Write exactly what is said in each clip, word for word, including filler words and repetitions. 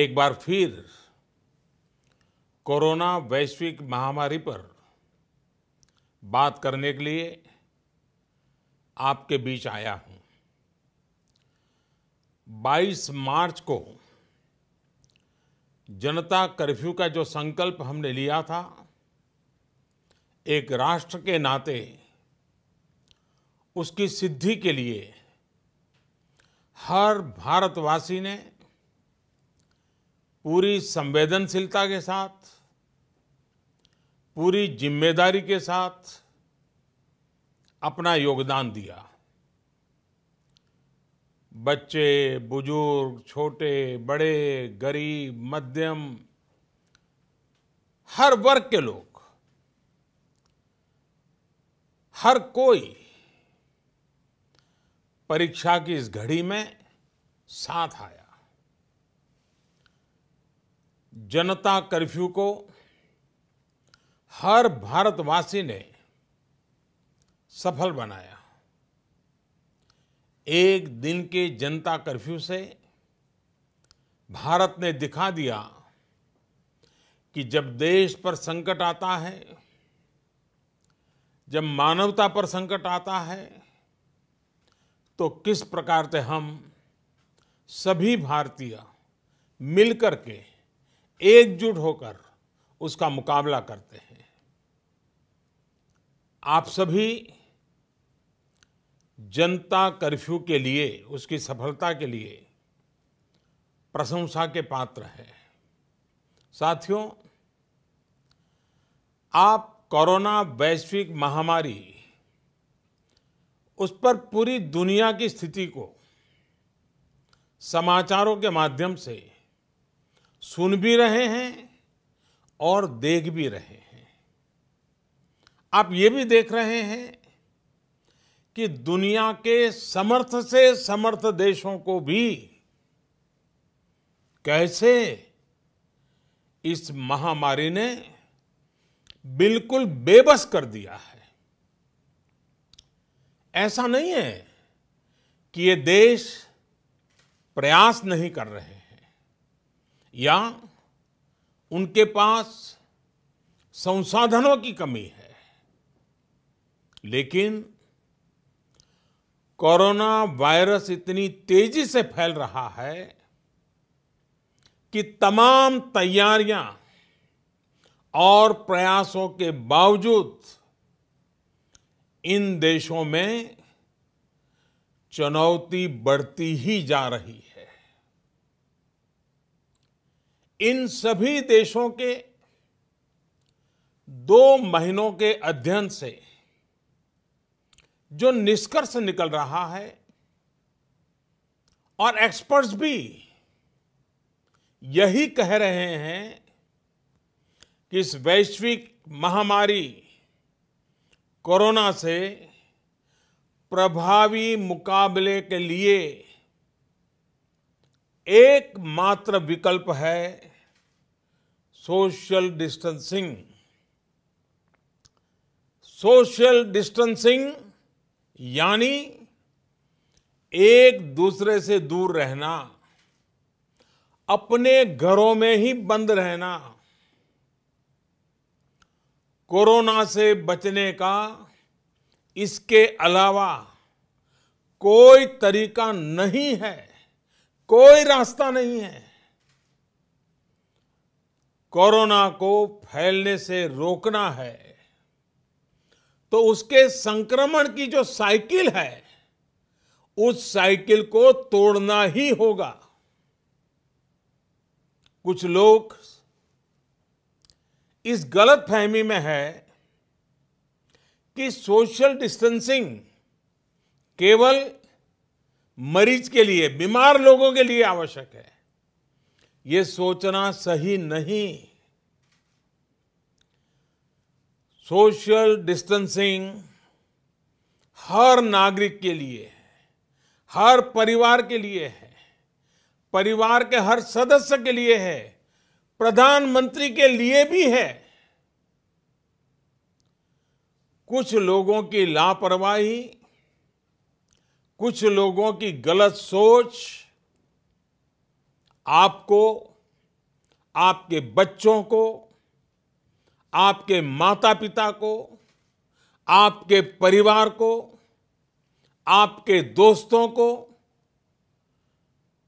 एक बार फिर कोरोना वैश्विक महामारी पर बात करने के लिए आपके बीच आया हूं। बाईस मार्च को जनता कर्फ्यू का जो संकल्प हमने लिया था, एक राष्ट्र के नाते उसकी सिद्धि के लिए हर भारतवासी ने पूरी संवेदनशीलता के साथ, पूरी जिम्मेदारी के साथ अपना योगदान दिया। बच्चे, बुजुर्ग, छोटे बड़े, गरीब मध्यम, हर वर्ग के लोग, हर कोई परीक्षा की इस घड़ी में साथ आया। जनता कर्फ्यू को हर भारतवासी ने सफल बनाया। एक दिन के जनता कर्फ्यू से भारत ने दिखा दिया कि जब देश पर संकट आता है, जब मानवता पर संकट आता है, तो किस प्रकार से हम सभी भारतीय मिलकर के, एकजुट होकर उसका मुकाबला करते हैं। आप सभी जनता कर्फ्यू के लिए, उसकी सफलता के लिए प्रशंसा के पात्र हैं। साथियों, आप कोरोना वैश्विक महामारी, उस पर पूरी दुनिया की स्थिति को समाचारों के माध्यम से सुन भी रहे हैं और देख भी रहे हैं। आप ये भी देख रहे हैं कि दुनिया के समर्थ से समर्थ देशों को भी कैसे इस महामारी ने बिल्कुल बेबस कर दिया है। ऐसा नहीं है कि ये देश प्रयास नहीं कर रहे हैं या उनके पास संसाधनों की कमी है, लेकिन कोरोना वायरस इतनी तेजी से फैल रहा है कि तमाम तैयारियां और प्रयासों के बावजूद इन देशों में चुनौती बढ़ती ही जा रही है। इन सभी देशों के दो महीनों के अध्ययन से जो निष्कर्ष निकल रहा है, और एक्सपर्ट्स भी यही कह रहे हैं कि इस वैश्विक महामारी कोरोना से प्रभावी मुकाबले के लिए एकमात्र विकल्प है सोशल डिस्टेंसिंग। सोशल डिस्टेंसिंग यानी एक दूसरे से दूर रहना, अपने घरों में ही बंद रहना, कोरोना से बचने का इसके अलावा कोई तरीका नहीं है, कोई रास्ता नहीं है। कोरोना को फैलने से रोकना है तो उसके संक्रमण की जो साइकिल है, उस साइकिल को तोड़ना ही होगा। कुछ लोग इस गलत फहमी में है कि सोशल डिस्टेंसिंग केवल मरीज के लिए, बीमार लोगों के लिए आवश्यक है। ये सोचना सही नहीं। सोशल डिस्टेंसिंग हर नागरिक के लिए है, हर परिवार के लिए है, परिवार के हर सदस्य के लिए है, प्रधानमंत्री के लिए भी है। कुछ लोगों की लापरवाही, कुछ लोगों की गलत सोच आपको आपके बच्चों को, आपके माता पिता को, आपके परिवार को, आपके दोस्तों को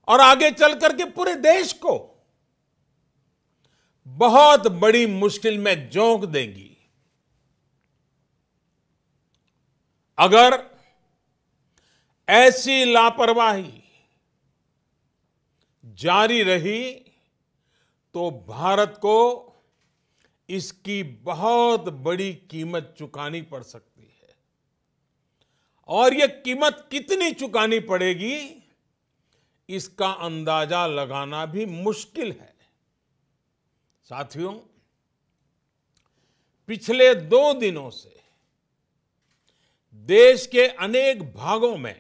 और आगे चल करके पूरे देश को बहुत बड़ी मुश्किल में झोंक देंगी अगर ऐसी लापरवाही जारी रही तो भारत को इसकी बहुत बड़ी कीमत चुकानी पड़ सकती है। और यह कीमत कितनी चुकानी पड़ेगी इसका अंदाजा लगाना भी मुश्किल है। साथियों, पिछले दो दिनों से देश के अनेक भागों में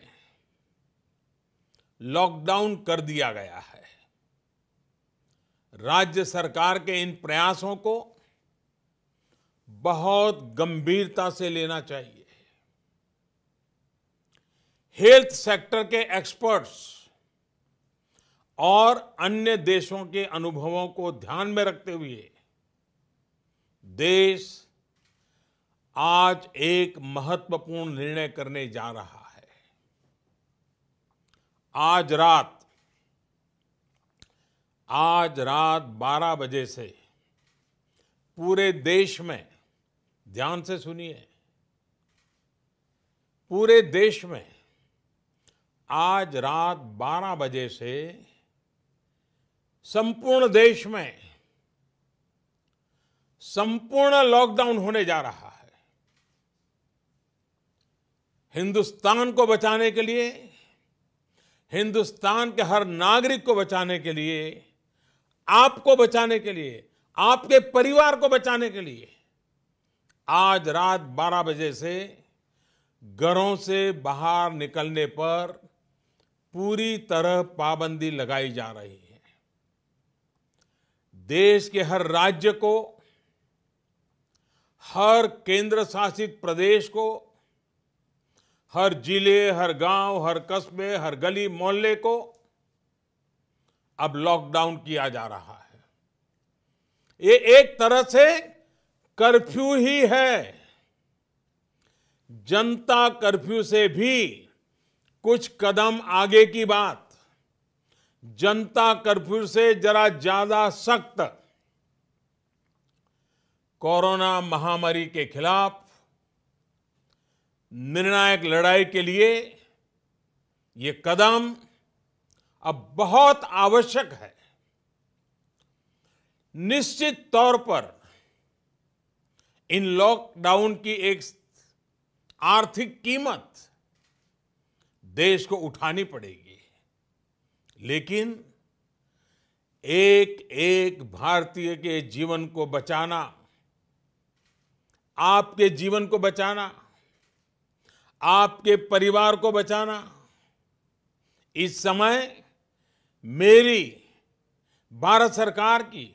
लॉकडाउन कर दिया गया है। राज्य सरकार के इन प्रयासों को बहुत गंभीरता से लेना चाहिए। हेल्थ सेक्टर के एक्सपर्ट्स और अन्य देशों के अनुभवों को ध्यान में रखते हुए देश आज एक महत्वपूर्ण निर्णय करने जा रहा है। आज रात आज रात बारह बजे से पूरे देश में, ध्यान से सुनिए, पूरे देश में आज रात बारह बजे से संपूर्ण देश में संपूर्ण लॉकडाउन होने जा रहा है। हिंदुस्तान को बचाने के लिए, हिंदुस्तान के हर नागरिक को बचाने के लिए, आपको बचाने के लिए, आपके परिवार को बचाने के लिए आज रात बारह बजे से घरों से बाहर निकलने पर पूरी तरह पाबंदी लगाई जा रही है। देश के हर राज्य को, हर केंद्र शासित प्रदेश को, हर जिले, हर गांव, हर कस्बे, हर गली मोहल्ले को अब लॉकडाउन किया जा रहा है। ये एक तरह से कर्फ्यू ही है। जनता कर्फ्यू से भी कुछ कदम आगे की बात, जनता कर्फ्यू से जरा ज्यादा सख्त कोरोना महामारी के खिलाफ निर्णायक लड़ाई के लिए ये कदम अब बहुत आवश्यक है। निश्चित तौर पर इन लॉकडाउन की एक आर्थिक कीमत देश को उठानी पड़ेगी, लेकिन एक एक भारतीय के जीवन को बचाना, आपके जीवन को बचाना, आपके परिवार को बचाना इस समय मेरी, भारत सरकार की,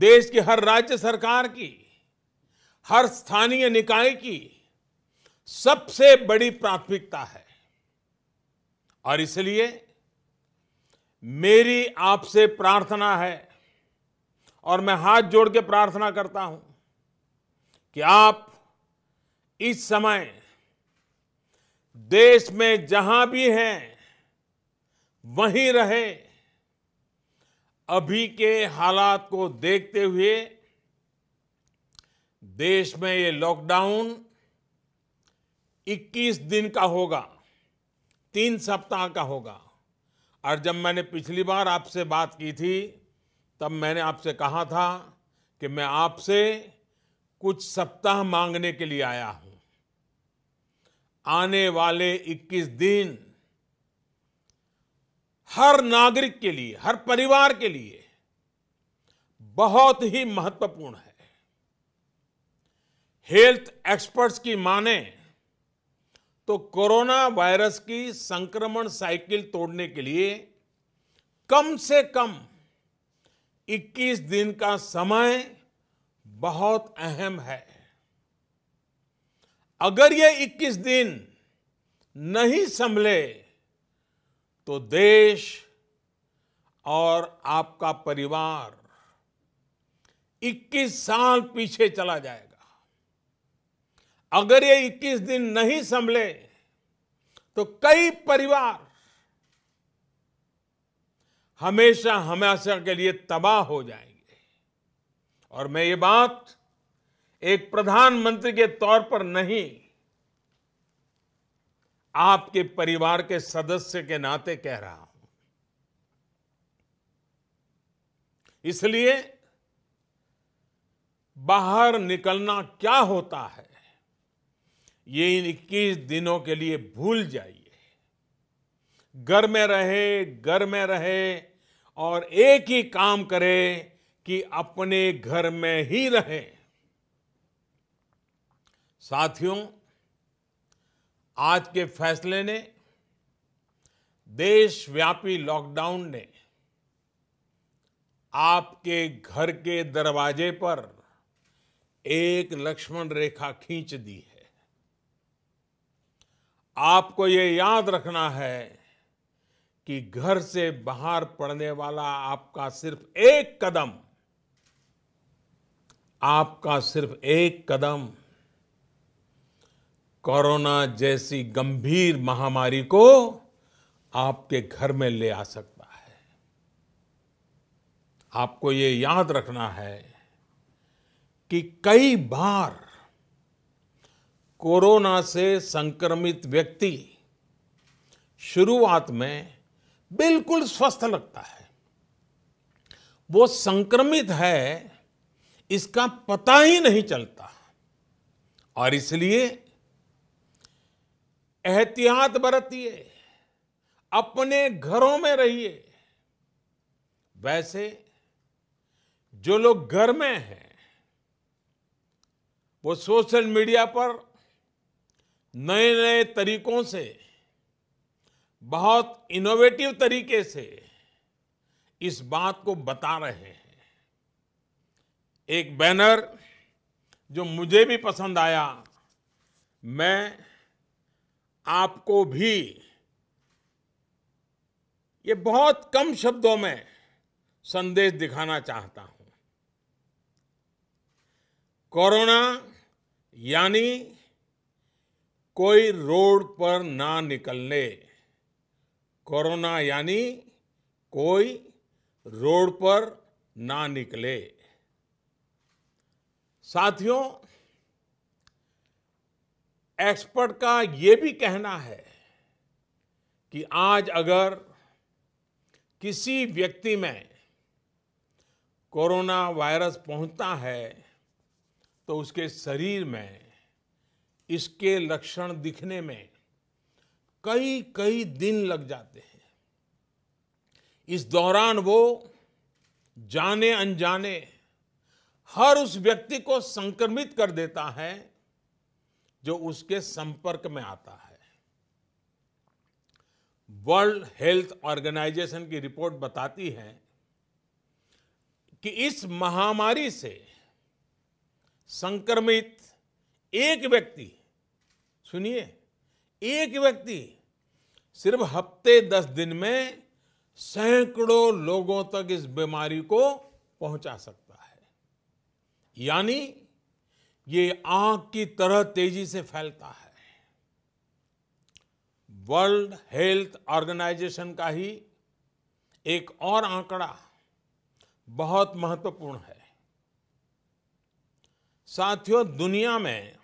देश की हर राज्य सरकार की, हर स्थानीय निकाय की सबसे बड़ी प्राथमिकता है। और इसलिए मेरी आपसे प्रार्थना है और मैं हाथ जोड़ के प्रार्थना करता हूं कि आप इस समय देश में जहां भी हैं वहीं रहे। अभी के हालात को देखते हुए देश में ये लॉकडाउन इक्कीस दिन का होगा, तीन सप्ताह का होगा। और जब मैंने पिछली बार आपसे बात की थी तब मैंने आपसे कहा था कि मैं आपसे कुछ सप्ताह मांगने के लिए आया हूं। आने वाले इक्कीस दिन हर नागरिक के लिए, हर परिवार के लिए बहुत ही महत्वपूर्ण है। हेल्थ एक्सपर्ट्स की माने तो कोरोना वायरस की संक्रमण साइकिल तोड़ने के लिए कम से कम इक्कीस दिन का समय बहुत अहम है। अगर ये इक्कीस दिन नहीं संभले तो देश और आपका परिवार इक्कीस साल पीछे चला जाएगा। अगर ये इक्कीस दिन नहीं संभले तो कई परिवार हमेशा हमेशा के लिए तबाह हो जाएंगे। और मैं ये बात एक प्रधानमंत्री के तौर पर नहीं, आपके परिवार के सदस्य के नाते कह रहा हूं। इसलिए बाहर निकलना क्या होता है ये इन इक्कीस दिनों के लिए भूल जाइए। घर में रहे, घर में रहे और एक ही काम करे कि अपने घर में ही रहे। साथियों, आज के फैसले ने, देशव्यापी लॉकडाउन ने आपके घर के दरवाजे पर एक लक्ष्मण रेखा खींच दी है। आपको ये याद रखना है कि घर से बाहर पड़ने वाला आपका सिर्फ एक कदम, आपका सिर्फ एक कदम कोरोना जैसी गंभीर महामारी को आपके घर में ले आ सकता है। आपको ये याद रखना है कि कई बार कोरोना से संक्रमित व्यक्ति शुरुआत में बिल्कुल स्वस्थ लगता है, वो संक्रमित है इसका पता ही नहीं चलता। और इसलिए एहतियात बरतिए, अपने घरों में रहिए। वैसे जो लोग घर में हैं वो सोशल मीडिया पर नए नए तरीकों से, बहुत इनोवेटिव तरीके से इस बात को बता रहे हैं। एक बैनर जो मुझे भी पसंद आया, मैं आपको भी ये बहुत कम शब्दों में संदेश दिखाना चाहता हूं। कोरोना यानी कोई रोड पर ना निकलने, कोरोना यानी कोई रोड पर ना निकले। साथियों, एक्सपर्ट का ये भी कहना है कि आज अगर किसी व्यक्ति में कोरोना वायरस पहुंचता है तो उसके शरीर में इसके लक्षण दिखने में कई कई दिन लग जाते हैं। इस दौरान वो जाने अनजाने हर उस व्यक्ति को संक्रमित कर देता है जो उसके संपर्क में आता है। वर्ल्ड हेल्थ ऑर्गेनाइजेशन की रिपोर्ट बताती है कि इस महामारी से संक्रमित एक व्यक्ति, सुनिए, एक व्यक्ति सिर्फ हफ्ते दस दिन में सैकड़ों लोगों तक इस बीमारी को पहुंचा सकता है। यानी ये आग की तरह तेजी से फैलता है। वर्ल्ड हेल्थ ऑर्गेनाइजेशन का ही एक और आंकड़ा बहुत महत्वपूर्ण है। साथियों, दुनिया में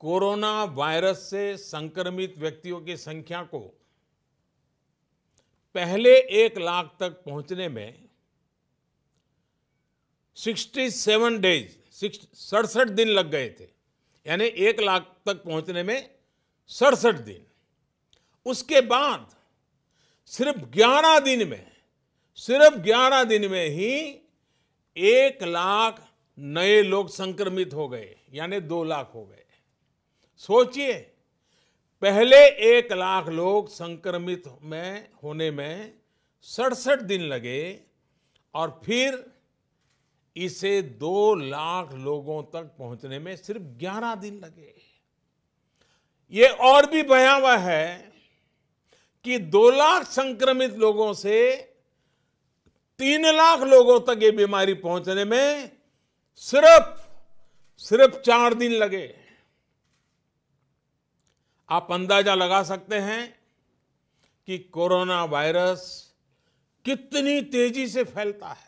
कोरोना वायरस से संक्रमित व्यक्तियों की संख्या को पहले एक लाख तक पहुंचने में सड़सठ डेज सड़सठ दिन लग गए थे। यानी एक लाख तक पहुंचने में सड़सठ दिन, उसके बाद सिर्फ ग्यारह दिन में सिर्फ ग्यारह दिन में ही एक लाख नए लोग संक्रमित हो गए, यानी दो लाख हो गए। सोचिए, पहले एक लाख लोग संक्रमित में होने में सड़सठ दिन लगे और फिर इसे दो लाख लोगों तक पहुंचने में सिर्फ ग्यारह दिन लगे। ये और भी भयावह है कि दो लाख संक्रमित लोगों से तीन लाख लोगों तक ये बीमारी पहुंचने में सिर्फ सिर्फ चार दिन लगे। आप अंदाजा लगा सकते हैं कि कोरोना वायरस कितनी तेजी से फैलता है,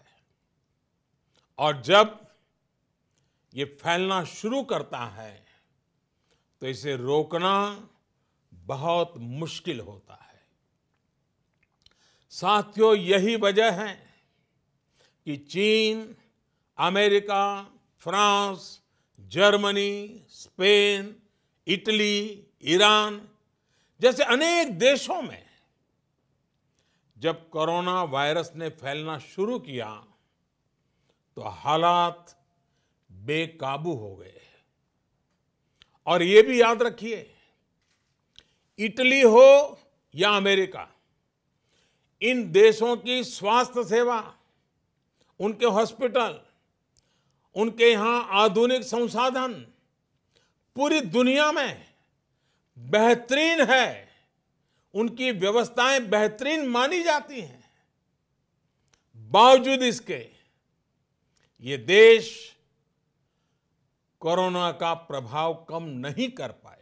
और जब ये फैलना शुरू करता है तो इसे रोकना बहुत मुश्किल होता है। साथियों, यही वजह है कि चीन, America, France, Germany, Spain, Italy, Iran जैसे अनेक देशों में जब कोरोना वायरस ने फैलना शुरू किया तो हालात बेकाबू हो गए। और ये भी याद रखिए, इटली हो या अमेरिका, इन देशों की स्वास्थ्य सेवा, उनके हॉस्पिटल, उनके यहाँ आधुनिक संसाधन पूरी दुनिया में बेहतरीन है, उनकी व्यवस्थाएं बेहतरीन मानी जाती हैं। बावजूद इसके ये देश कोरोना का प्रभाव कम नहीं कर पाए।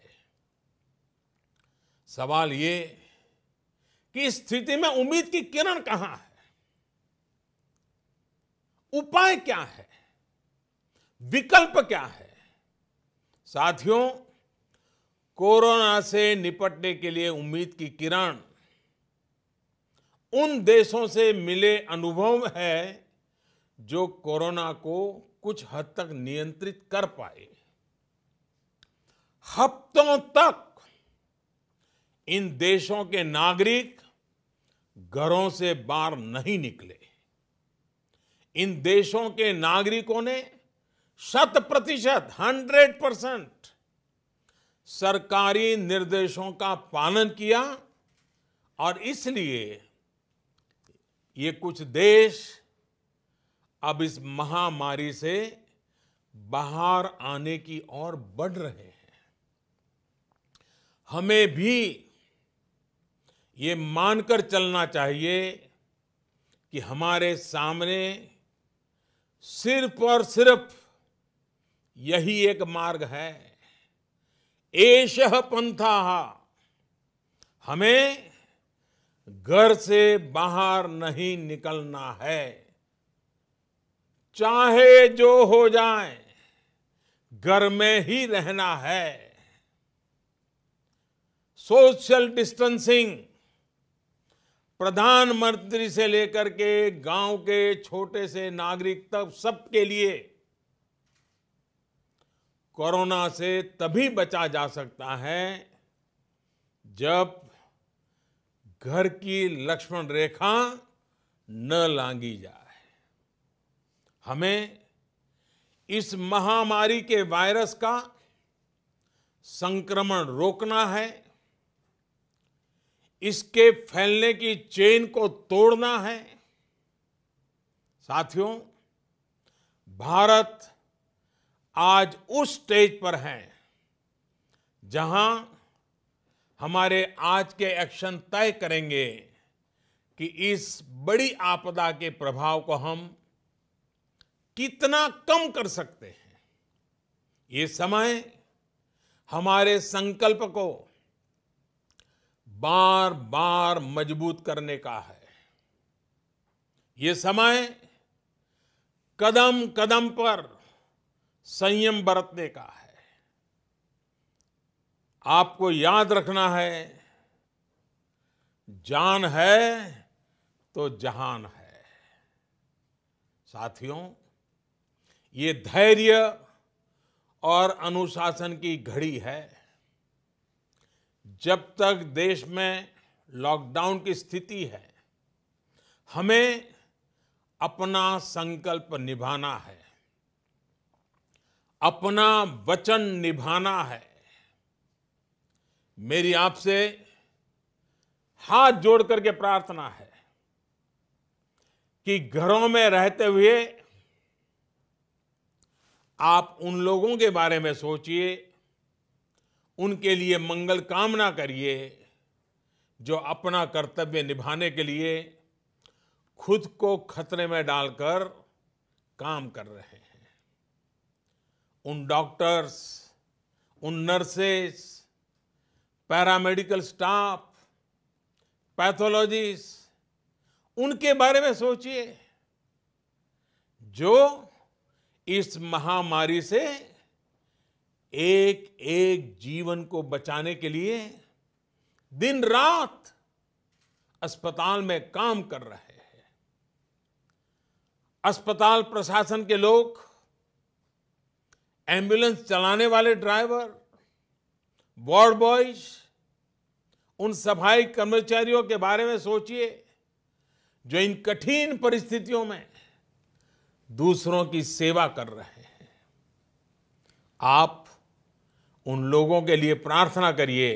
सवाल ये कि इस स्थिति में उम्मीद की किरण कहाँ है, उपाय क्या है, विकल्प क्या है? साथियों, कोरोना से निपटने के लिए उम्मीद की किरण उन देशों से मिले अनुभव है जो कोरोना को कुछ हद तक नियंत्रित कर पाए। हफ्तों तक इन देशों के नागरिक घरों से बाहर नहीं निकले। इन देशों के नागरिकों ने शत प्रतिशत हंड्रेड परसेंट सरकारी निर्देशों का पालन किया, और इसलिए ये कुछ देश अब इस महामारी से बाहर आने की ओर बढ़ रहे हैं। हमें भी ये मानकर चलना चाहिए कि हमारे सामने सिर्फ और सिर्फ यही एक मार्ग है, एषः पन्थाः। हमें घर से बाहर नहीं निकलना है, चाहे जो हो जाए घर में ही रहना है। सोशल डिस्टेंसिंग प्रधानमंत्री से लेकर के गांव के छोटे से नागरिक तक सबके लिए कोरोना से तभी बचा जा सकता है जब घर की लक्ष्मण रेखा न लांघी जाए। हमें इस महामारी के वायरस का संक्रमण रोकना है, इसके फैलने की चेन को तोड़ना है। साथियों, भारत आज उस स्टेज पर है जहां हमारे आज के एक्शन तय करेंगे कि इस बड़ी आपदा के प्रभाव को हम कितना कम कर सकते हैं। ये समय हमारे संकल्प को बार बार मजबूत करने का है। ये समय कदम कदम पर संयम बरतने का है। आपको याद रखना है, जान है तो जहान है। साथियों, ये धैर्य और अनुशासन की घड़ी है। जब तक देश में लॉकडाउन की स्थिति है, हमें अपना संकल्प निभाना है, अपना वचन निभाना है। मेरी आपसे हाथ जोड़ करके प्रार्थना है कि घरों में रहते हुए आप उन लोगों के बारे में सोचिए, उनके लिए मंगल कामना करिए जो अपना कर्तव्य निभाने के लिए खुद को खतरे में डालकर काम कर रहे हैं। उन डॉक्टर्स, उन नर्सेस, पैरामेडिकल स्टाफ, पैथोलॉजिस्ट, उनके बारे में सोचिए जो इस महामारी से एक एक जीवन को बचाने के लिए दिन रात अस्पताल में काम कर रहे हैं। अस्पताल प्रशासन के लोग, एम्बुलेंस चलाने वाले ड्राइवर, वार्ड बॉयज, उन सफाई कर्मचारियों के बारे में सोचिए जो इन कठिन परिस्थितियों में दूसरों की सेवा कर रहे हैं। आप उन लोगों के लिए प्रार्थना करिए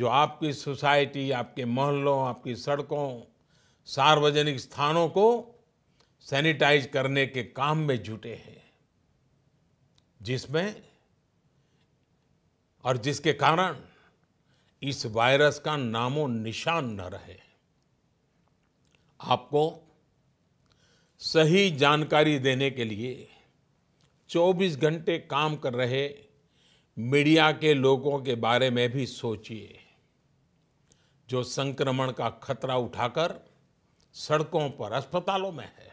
जो आपकी सोसाइटी, आपके मोहल्लों, आपकी सड़कों, सार्वजनिक स्थानों को सैनिटाइज करने के काम में जुटे हैं, जिसमें और जिसके कारण इस वायरस का नामो निशान न रहे। आपको सही जानकारी देने के लिए चौबीस घंटे काम कर रहे मीडिया के लोगों के बारे में भी सोचिए जो संक्रमण का खतरा उठाकर सड़कों पर, अस्पतालों में है।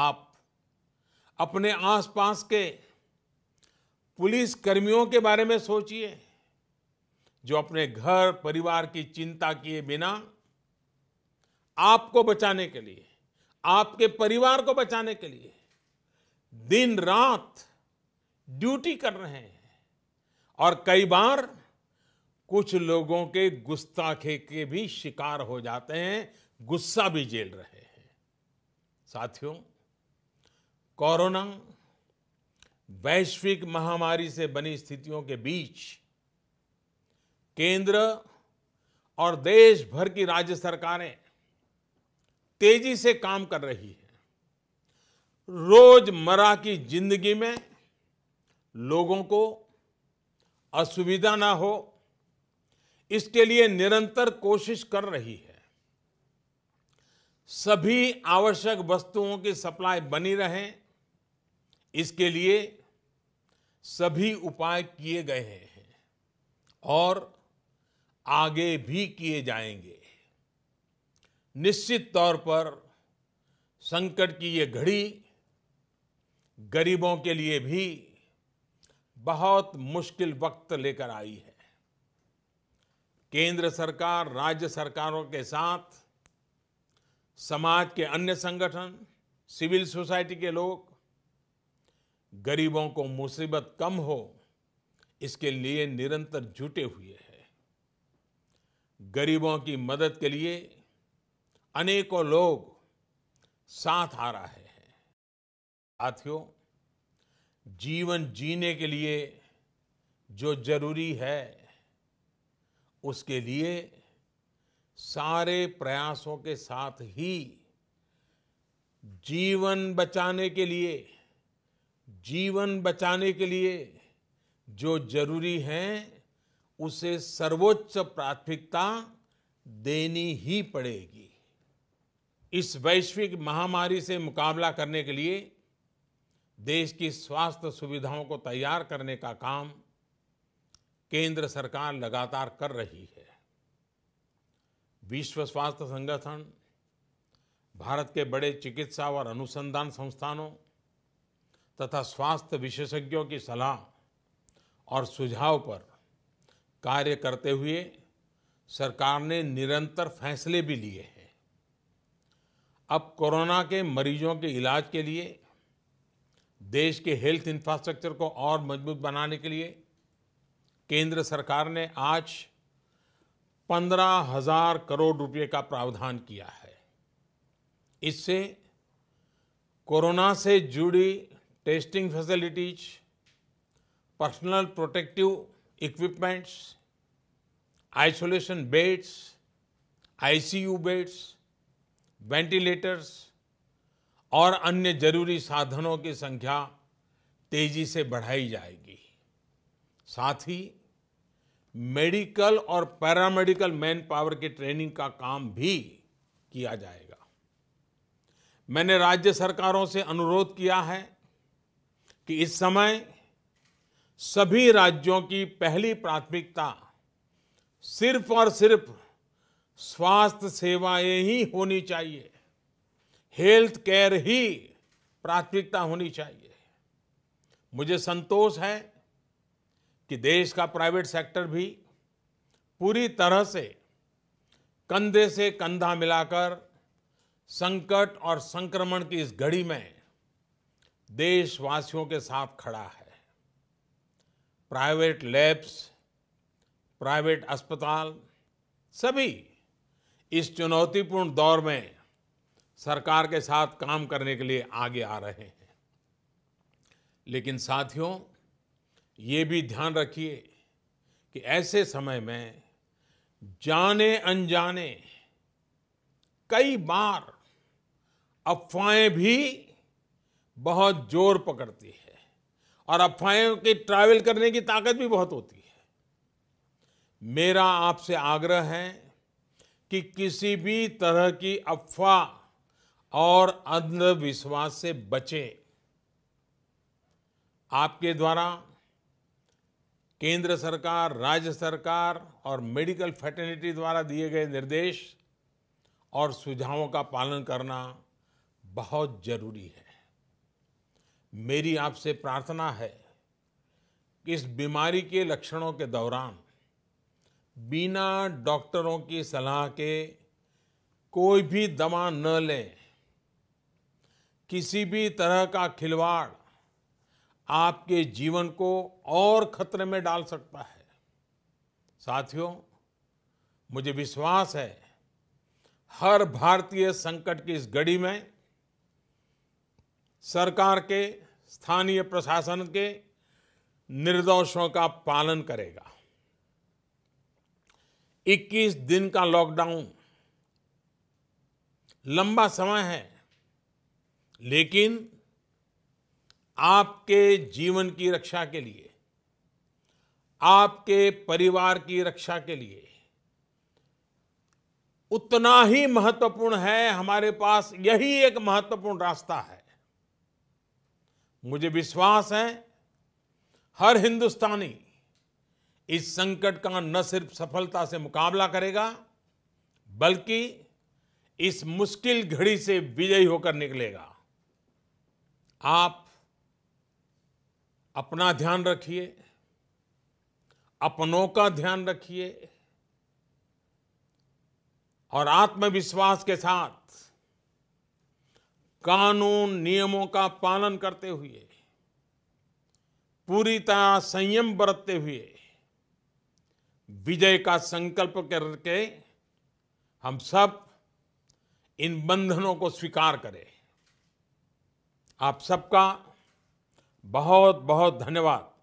आप अपने आसपास के पुलिस कर्मियों के बारे में सोचिए जो अपने घर परिवार की चिंता किए बिना आपको बचाने के लिए, आपके परिवार को बचाने के लिए दिन रात ड्यूटी कर रहे हैं और कई बार कुछ लोगों के गुस्ताखे के भी शिकार हो जाते हैं, गुस्सा भी झेल रहे हैं। साथियों, कोरोना वैश्विक महामारी से बनी स्थितियों के बीच केंद्र और देश भर की राज्य सरकारें तेजी से काम कर रही है। रोजमर्रा की जिंदगी में लोगों को असुविधा ना हो, इसके लिए निरंतर कोशिश कर रही है। सभी आवश्यक वस्तुओं की सप्लाई बनी रहे, इसके लिए सभी उपाय किए गए हैं और आगे भी किए जाएंगे। निश्चित तौर पर संकट की ये घड़ी गरीबों के लिए भी बहुत मुश्किल वक्त लेकर आई है। केंद्र सरकार राज्य सरकारों के साथ समाज के अन्य संगठन, सिविल सोसाइटी के लोग गरीबों को मुसीबत कम हो, इसके लिए निरंतर जुटे हुए हैं। गरीबों की मदद के लिए अनेकों लोग साथ आ रहे हैं। साथियों, जीवन जीने के लिए जो जरूरी है उसके लिए सारे प्रयासों के साथ ही जीवन बचाने के लिए जीवन बचाने के लिए जो जरूरी है उसे सर्वोच्च प्राथमिकता देनी ही पड़ेगी। इस वैश्विक महामारी से मुकाबला करने के लिए देश की स्वास्थ्य सुविधाओं को तैयार करने का काम केंद्र सरकार लगातार कर रही है। विश्व स्वास्थ्य संगठन, भारत के बड़े चिकित्सा और अनुसंधान संस्थानों तथा स्वास्थ्य विशेषज्ञों की सलाह और सुझाव पर कार्य करते हुए सरकार ने निरंतर फैसले भी लिए हैं। अब कोरोना के मरीजों के इलाज के लिए देश के हेल्थ इंफ्रास्ट्रक्चर को और मजबूत बनाने के लिए केंद्र सरकार ने आज पंद्रह हजार करोड़ रुपए का प्रावधान किया है। इससे कोरोना से जुड़ी testing facilities, personal protective equipments, isolation beds, ICU beds, ventilators और अन्य जरूरी साधनों की संख्या तेजी से बढ़ाई जाएगी। साथ ही मेडिकल और पैरामेडिकल मैन पावर की ट्रेनिंग का काम भी किया जाएगा। मैंने राज्य सरकारों से अनुरोध किया है कि इस समय सभी राज्यों की पहली प्राथमिकता सिर्फ और सिर्फ स्वास्थ्य सेवाएं ही होनी चाहिए, हेल्थ केयर ही प्राथमिकता होनी चाहिए। मुझे संतोष है कि देश का प्राइवेट सेक्टर भी पूरी तरह से कंधे से कंधा मिलाकर संकट और संक्रमण की इस घड़ी में देशवासियों के साथ खड़ा है। प्राइवेट लैब्स, प्राइवेट अस्पताल सभी इस चुनौतीपूर्ण दौर में सरकार के साथ काम करने के लिए आगे आ रहे हैं। लेकिन साथियों, ये भी ध्यान रखिए कि ऐसे समय में जाने अनजाने कई बार अफवाहें भी बहुत जोर पकड़ती है और अफवाहों के ट्रैवल करने की ताकत भी बहुत होती है। मेरा आपसे आग्रह है कि किसी भी तरह की अफवाह और अंधविश्वास से बचें। आपके द्वारा केंद्र सरकार, राज्य सरकार और मेडिकल फैटर्निटी द्वारा दिए गए निर्देश और सुझावों का पालन करना बहुत जरूरी है। मेरी आपसे प्रार्थना है कि इस बीमारी के लक्षणों के दौरान बिना डॉक्टरों की सलाह के कोई भी दवा न लें। किसी भी तरह का खिलवाड़ आपके जीवन को और खतरे में डाल सकता है। साथियों, मुझे विश्वास है हर भारतीय संकट की इस घड़ी में सरकार के, स्थानीय प्रशासन के निर्देशों का पालन करेगा। इक्कीस दिन का लॉकडाउन लंबा समय है, लेकिन आपके जीवन की रक्षा के लिए, आपके परिवार की रक्षा के लिए उतना ही महत्वपूर्ण है। हमारे पास यही एक महत्वपूर्ण रास्ता है। मुझे विश्वास है हर हिंदुस्तानी इस संकट का न सिर्फ सफलता से मुकाबला करेगा, बल्कि इस मुश्किल घड़ी से विजयी होकर निकलेगा। आप अपना ध्यान रखिए, अपनों का ध्यान रखिए और आत्मविश्वास के साथ कानून नियमों का पालन करते हुए, पूरी तरह संयम बरतते हुए विजय का संकल्प करके हम सब इन बंधनों को स्वीकार करें। आप सबका बहुत बहुत धन्यवाद।